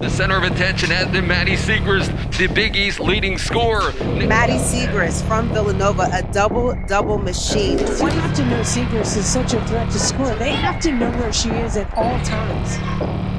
The center of attention has been Maddy Siegrist, the Big East leading scorer. Maddy Siegrist from Villanova, a double-double machine. You have to know Siegrist is such a threat to score. They have to know where she is at all times.